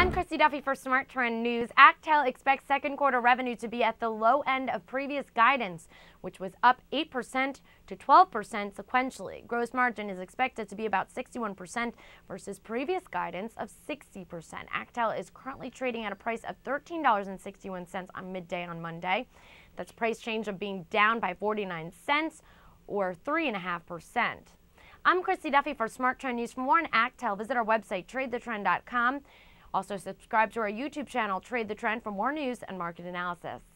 I'm Christy Duffy for Smart Trend News. Actel expects second quarter revenue to be at the low end of previous guidance, which was up 8% to 12% sequentially. Gross margin is expected to be about 61% versus previous guidance of 60%. Actel is currently trading at a price of $13.61 on midday on Monday. That's a price change of being down by 49 cents or 3.5%. I'm Christy Duffy for Smart Trend News. For more on Actel, visit our website, tradethetrend.com. Also, subscribe to our YouTube channel, Trade the Trend, for more news and market analysis.